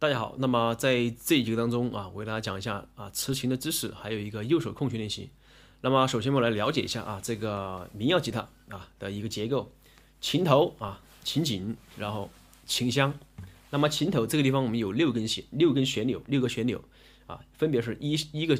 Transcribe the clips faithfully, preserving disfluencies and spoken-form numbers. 大家好，那么在这节课当中啊，我给大家讲一下啊词形的知识，还有一个右手控弦练习。那么首先我们来了解一下啊这个民谣吉他啊的一个结构，琴头啊、琴颈，然后琴箱。那么琴头这个地方我们有六根弦、六根旋钮、六个旋钮啊，分别是一一个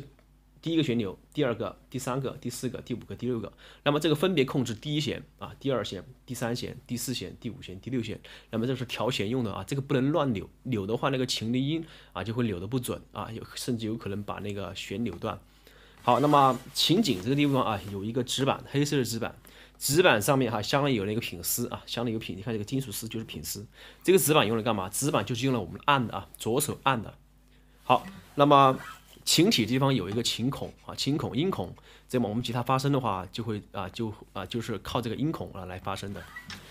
第一个旋钮、第二个、第三个、第四个、第五个、第六个。那么这个分别控制第一弦啊、第二弦、第三弦、第四弦、第五弦、第六弦。那么这是调弦用的啊，这个不能乱扭，扭的话那个琴的音啊就会扭的不准啊，有甚至有可能把那个弦扭断。好，那么琴颈这个地方啊有一个指板，黑色的指板，指板上面哈、啊、镶了有那个品丝啊，镶了有品，你看这个金属丝就是品丝。这个指板用来干嘛？指板就是用来我们按的啊，左手按的。好，那么。琴体地方有一个琴孔啊，琴孔、音孔，这么我们吉他发声的话，就会啊就啊就是靠这个音孔啊来发声的。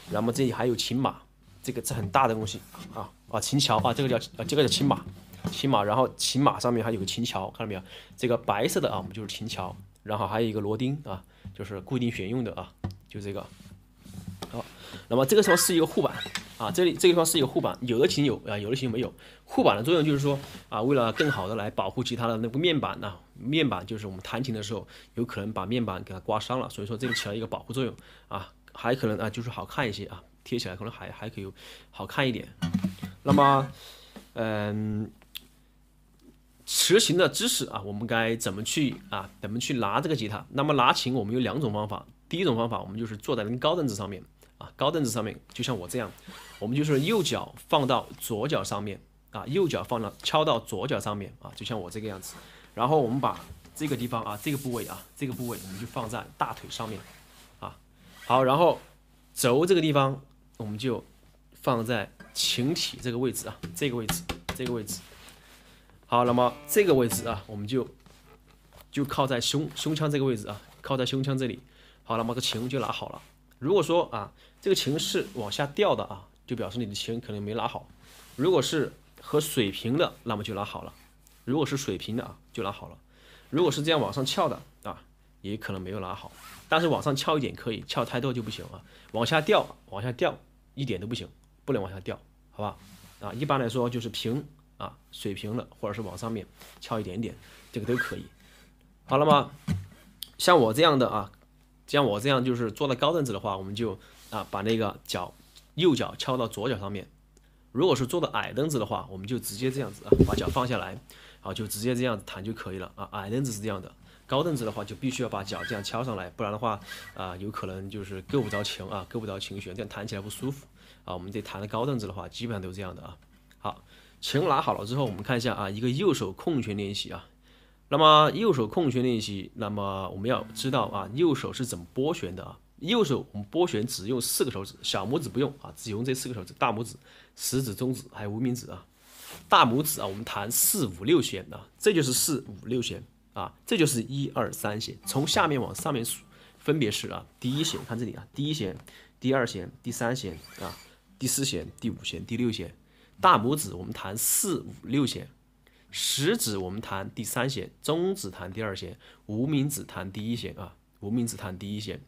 那么这里还有琴码，这个是很大的东西啊啊，琴桥啊，这个叫啊这个叫琴码，琴码，然后琴码上面还有个琴桥，看到没有？这个白色的啊，我们就是琴桥，然后还有一个螺钉啊，就是固定弦用的啊，就这个。好，那么这个地方是一个护板啊，这里这个地方是一个护板，有的琴有啊，有的琴没有。护板的作用就是说啊，为了更好的来保护吉他的那个面板啊，面板就是我们弹琴的时候有可能把面板给它刮伤了，所以说这个起到一个保护作用啊，还可能啊就是好看一些啊，贴起来可能还还可以好看一点。那么，嗯。词形的知识啊，我们该怎么去啊？怎么去拿这个吉他？那么拿琴我们有两种方法，第一种方法我们就是坐在那个高凳子上面啊，高凳子上面就像我这样，我们就是右脚放到左脚上面啊，右脚放到敲到左脚上面啊，就像我这个样子。然后我们把这个地方啊，这个部位啊，这个部位我们就放在大腿上面啊。好，然后轴这个地方我们就放在琴体这个位置啊，这个位置，这个位置。好，那么这个位置啊，我们就就靠在胸胸腔这个位置啊，靠在胸腔这里。好，那么这琴就拿好了。如果说啊，这个琴是往下掉的啊，就表示你的琴可能没拿好；如果是和水平的，那么就拿好了；如果是水平的啊，就拿好了；如果是这样往上翘的啊，也可能没有拿好。但是往上翘一点可以，翘太多就不行啊。往下掉，往下掉一点都不行，不能往下掉，好吧？啊，一般来说就是平。啊，水平了，或者是往上面翘一点点，这个都可以。好了吗？像我这样的啊，像我这样就是坐在高凳子的话，我们就啊把那个脚右脚敲到左脚上面。如果是坐到矮凳子的话，我们就直接这样子啊，把脚放下来，好，就直接这样子弹就可以了啊。矮凳子是这样的，高凳子的话就必须要把脚这样敲上来，不然的话啊，有可能就是够不着琴啊，够不着琴弦，这样弹起来不舒服啊。我们这弹的高凳子的话，基本上都是这样的啊。好。琴拿好了之后，我们看一下啊，一个右手控弦练习啊。那么右手控弦练习，那么我们要知道啊，右手是怎么拨弦的啊？右手我们拨弦只用四个手指，小拇指不用啊，只用这四个手指：大拇指、食指、中指还有无名指啊。大拇指啊，我们弹四五六弦啊，这就是四五六弦啊，这就是一二三弦。从下面往上面数，分别是啊，第一弦看这里啊，第一弦、第二弦、第三弦啊、第四弦、第五弦、第六弦。大拇指我们弹四五六弦，食指我们弹第三弦，中指弹第二弦，无名指弹第一弦啊，无名指弹第一弦。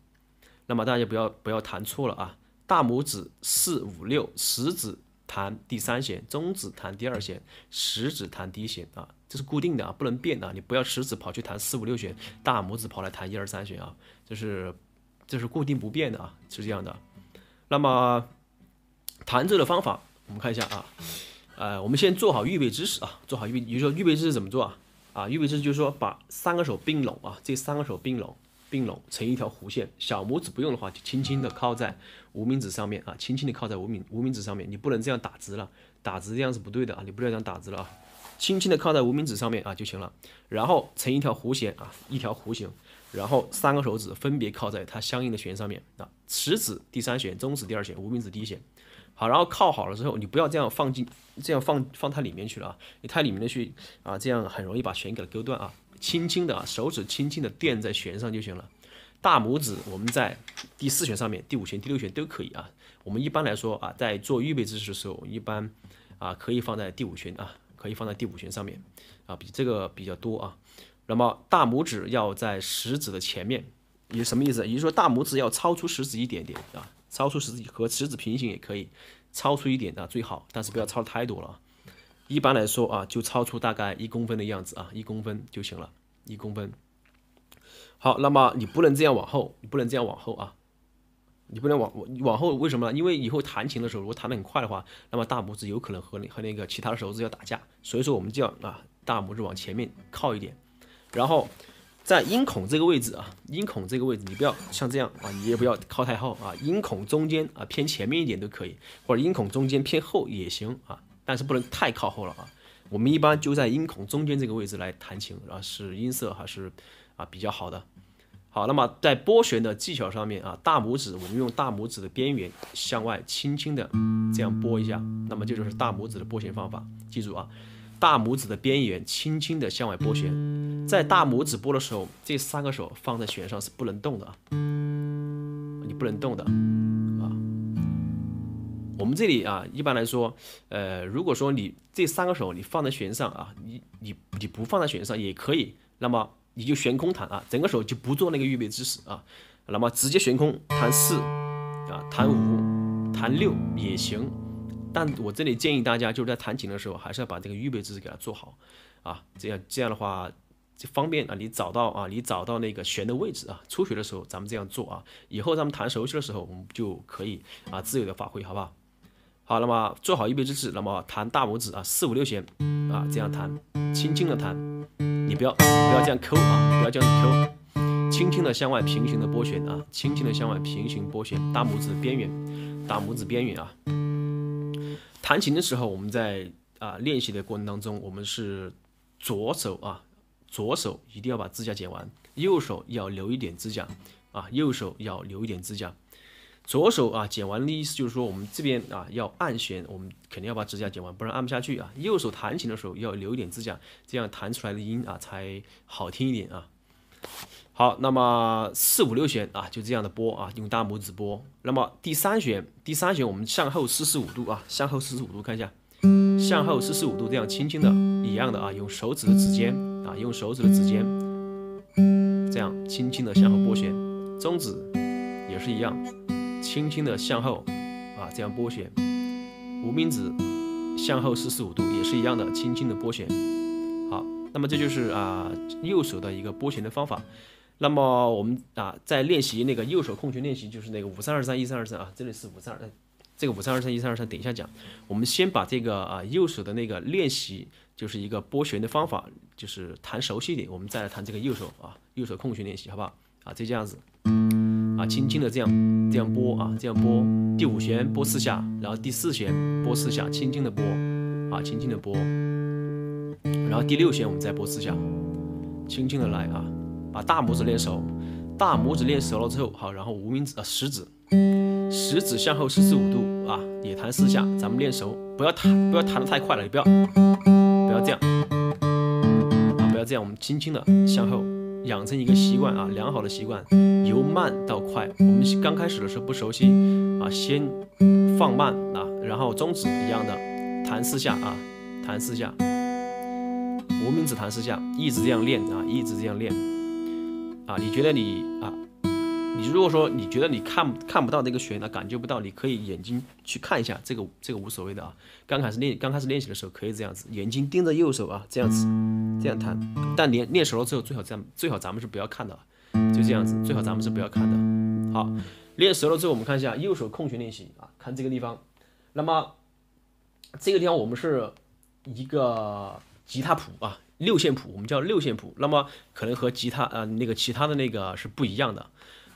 那么大家不要不要弹错了啊！大拇指四五六，食指弹第三弦，中指弹第二弦，食指弹第一弦啊，这是固定的啊，不能变的啊！你不要食指跑去弹四五六弦，大拇指跑来弹一二三弦啊，这是这是固定不变的啊，是这样的。那么弹奏的方法。我们看一下啊，呃，我们先做好预备姿势啊，做好预备，比如说预备姿势怎么做啊？啊，预备姿势就是说把三个手并拢啊，这三个手并拢，并拢成一条弧线。小拇指不用的话，就轻轻的靠在无名指上面啊，轻轻的靠在无名无名指上面，你不能这样打直了，打直这样是不对的啊，你不要这样打直了啊，轻轻的靠在无名指上面啊就行了。然后成一条弧线啊，一条弧形，然后三个手指分别靠在它相应的弦上面啊，食指第三弦，中指第二弦，无名指第一弦。好，然后靠好了之后，你不要这样放进，这样放放它里面去了啊！你太里面去啊，这样很容易把弦给它勾断啊！轻轻的啊，手指轻轻的垫在弦上就行了。大拇指我们在第四弦上面、第五弦、第六弦都可以啊。我们一般来说啊，在做预备姿势的时候，一般啊可以放在第五弦啊，可以放在第五弦上面啊，比这个比较多啊。那么大拇指要在食指的前面，也什么意思？也就是说大拇指要超出食指一点点啊。超出食指和食指平行也可以，超出一点啊最好，但是不要超太多了。一般来说啊，就超出大概一公分的样子啊，一公分就行了，一公分。好，那么你不能这样往后，你不能这样往后啊，你不能往往后，为什么呢？因为以后弹琴的时候，如果弹得很快的话，那么大拇指有可能和和那个其他的手指要打架，所以说我们就要啊，大拇指往前面靠一点，然后。 在音孔这个位置啊，音孔这个位置，你不要像这样啊，你也不要靠太后啊，音孔中间啊偏前面一点都可以，或者音孔中间偏后也行啊，但是不能太靠后了啊。我们一般就在音孔中间这个位置来弹琴，然后是音色还是啊比较好的。好，那么在拨弦的技巧上面啊，大拇指我们用大拇指的边缘向外轻轻的这样拨一下，那么这就是大拇指的拨弦方法，记住啊。 大拇指的边缘轻轻的向外拨弦，在大拇指拨的时候，这三个手放在弦上是不能动的啊，你不能动的啊。我们这里啊，一般来说，呃，如果说你这三个手你放在弦上啊，你你你不放在弦上也可以，那么你就悬空弹啊，整个手就不做那个预备姿势啊，那么直接悬空弹四啊，弹五，弹六也行。 但我这里建议大家，就是在弹琴的时候，还是要把这个预备姿势给它做好啊，这样这样的话，就方便啊，你找到啊，你找到那个弦的位置啊。初学的时候咱们这样做啊，以后咱们弹熟悉的时候，我们就可以啊自由的发挥，好不好？好，那么做好预备姿势，那么弹大拇指啊，四五六弦啊，这样弹，轻轻的弹，你不要不要这样抠啊，不要这样抠。 轻轻的向外平行的拨弦啊，轻轻的向外平行拨弦，大拇指边缘，大拇指边缘啊。弹琴的时候，我们在啊、呃、练习的过程当中，我们是左手啊，左手一定要把指甲剪完，右手要留一点指甲啊，右手要留一点指甲。左手啊剪完的意思就是说，我们这边啊要按弦，我们肯定要把指甲剪完，不然按不下去啊。右手弹琴的时候要留一点指甲，这样弹出来的音啊才好听一点啊。 好，那么四五六弦啊，就这样的拨啊，用大拇指拨。那么第三弦，第三弦我们向后四十五度啊，向后四十五度看一下，向后四十五度这样轻轻的，一样的啊，用手指的指尖啊，用手指的指尖，这样轻轻的向后拨弦。中指也是一样，轻轻的向后啊，这样拨弦。无名指向后四十五度也是一样的，轻轻的拨弦。好，那么这就是啊右手的一个拨弦的方法。 那么我们啊，在练习那个右手控弦练习，就是那个五三二三一三二三啊，这里是五三二，这个五三二三一三二三，等一下讲。我们先把这个啊右手的那个练习，就是一个拨弦的方法，就是弹熟悉一点，我们再来弹这个右手啊，右手控弦练习，好不好？啊，就这样子，啊，轻轻的这样这样拨啊，这样拨，第五弦拨四下，然后第四弦拨四下，轻轻的拨啊，轻轻的拨，然后第六弦我们再拨四下，轻轻的来啊。 把大拇指练熟，大拇指练熟了之后，好，然后无名指啊，食指，食指向后四十五度啊，也弹四下，咱们练熟，不要弹，不要弹得太快了，你不要，不要这样，啊，不要这样，我们轻轻的向后，养成一个习惯啊，良好的习惯，由慢到快。我们刚开始的时候不熟悉啊，先放慢啊，然后中指一样的弹四下啊，弹四下，无名指弹四下，一直这样练啊，一直这样练。 啊，你觉得你啊，你如果说你觉得你看看不到这个弦呢，感觉不到，你可以眼睛去看一下，这个这个无所谓的啊。刚开始练刚开始练习的时候可以这样子，眼睛盯着右手啊，这样子这样弹。但练练熟了之后，最好这样，最好咱们是不要看的，就这样子，最好咱们是不要看的。好，练熟了之后，我们看一下右手控弦练习啊，看这个地方。那么这个地方我们是一个吉他谱啊。 六线谱，我们叫六线谱，那么可能和吉他啊、呃、那个其他的那个是不一样的。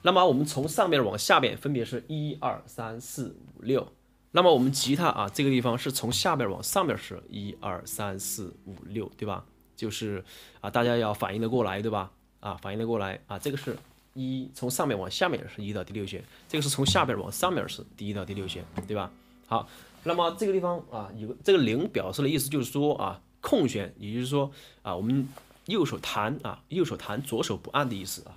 那么我们从上面往下边分别是一二三四五六。那么我们吉他啊这个地方是从下边往上面是一二三四五六，对吧？就是啊大家要反应得过来，对吧？啊反应得过来啊，这个是一，从上面往下面是一到第六弦，这个是从下边往上面是第一到第六弦，对吧？好，那么这个地方啊有这个零表示的意思就是说啊。 控弦，也就是说啊，我们右手弹啊，右手弹，左手不按的意思啊。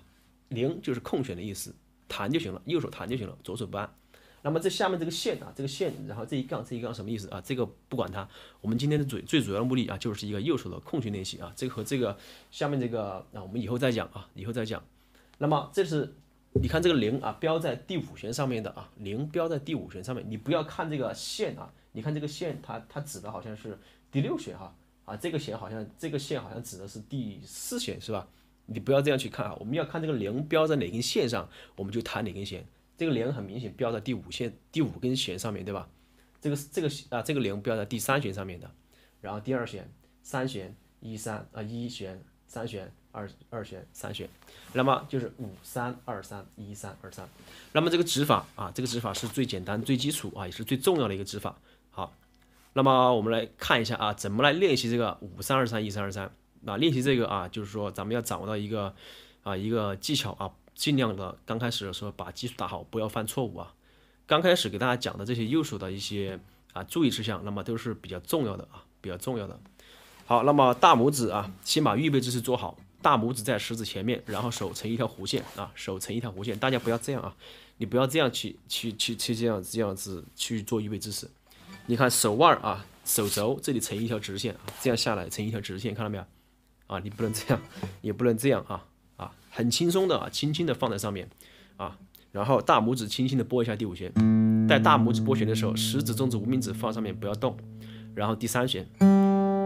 零就是控弦的意思，弹就行了，右手弹就行了，左手不按。那么这下面这个线啊，这个线，然后这一杠，这一杠什么意思啊？这个不管它。我们今天的最最主要的目的啊，就是一个右手的控弦练习啊。这个和这个下面这个啊，我们以后再讲啊，以后再讲。那么这是你看这个零啊，标在第五弦上面的啊，零标在第五弦上面，你不要看这个线啊。 你看这个线它，它它指的好像是第六弦哈啊，这个弦好像这个线好像指的是第四弦是吧？你不要这样去看啊，我们要看这个零标在哪根线上，我们就弹哪根弦。这个零很明显标在第五线第五根弦上面对吧？这个这个啊这个零标在第三弦上面的，然后第二弦、三弦、一三啊一弦、三弦。 二二弦三弦，那么就是五三二三一三二三，那么这个指法啊，这个指法是最简单、最基础啊，也是最重要的一个指法。好，那么我们来看一下啊，怎么来练习这个五三二三一三二三啊？练习这个啊，就是说咱们要掌握到一个啊一个技巧啊，尽量的刚开始的时候把基础打好，不要犯错误啊。刚开始给大家讲的这些右手的一些啊注意事项，那么都是比较重要的啊，比较重要的。好，那么大拇指啊，先把预备姿势做好。 大拇指在食指前面，然后手成一条弧线啊，手成一条弧线，大家不要这样啊，你不要这样去去去去这样这样子去做预备姿势。你看手腕啊，手肘这里成一条直线啊，这样下来成一条直线，看到没有？啊，你不能这样，也不能这样啊啊，很轻松的啊，轻轻的放在上面啊，然后大拇指轻轻的拨一下第五弦，在大拇指拨弦的时候，食指、中指、无名指放上面不要动，然后第三弦。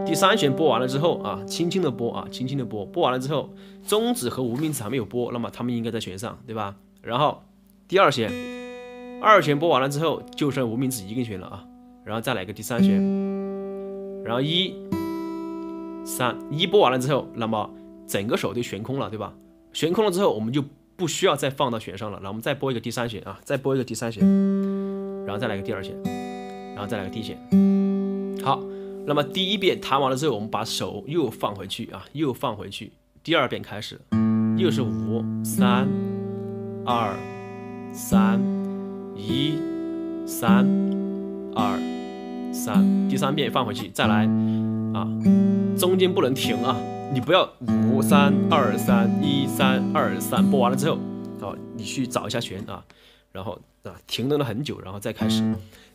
第三弦拨完了之后啊，轻轻的拨啊，轻轻的拨，拨完了之后，中指和无名指还没有拨，那么它们应该在弦上，对吧？然后第二弦，二弦拨完了之后，就剩无名指一根弦了啊，然后再来一个第三弦，然后一、三、一拨完了之后，那么整个手就悬空了，对吧？悬空了之后，我们就不需要再放到弦上了，然后我们再拨一个第三弦啊，再拨一个第三弦，然后再来一个第二弦，然后再来个D弦，好。 那么第一遍弹完了之后，我们把手又放回去啊，又放回去。第二遍开始，又是五三二三一三二三，第三遍放回去，再来啊，中间不能停啊，你不要五三二三一三二三，播完了之后，好，你去找一下弦啊，然后啊停顿了很久，然后再开始。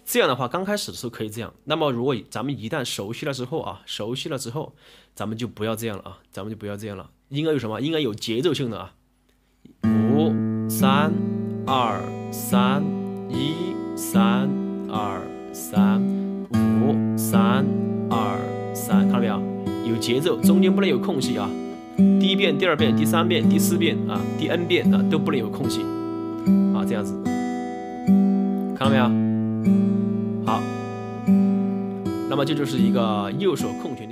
这样的话，刚开始的时候可以这样。那么，如果咱们一旦熟悉了之后啊，熟悉了之后，咱们就不要这样了啊，咱们就不要这样了。应该有什么？应该有节奏性的啊，五三二三一三二三五三二三，看到没有？有节奏，中间不能有空隙啊。第一遍、第二遍、第三遍、第四遍啊，第 n 遍啊都不能有空隙啊，这样子，看到没有？ 好，那么这就是一个右手控弦。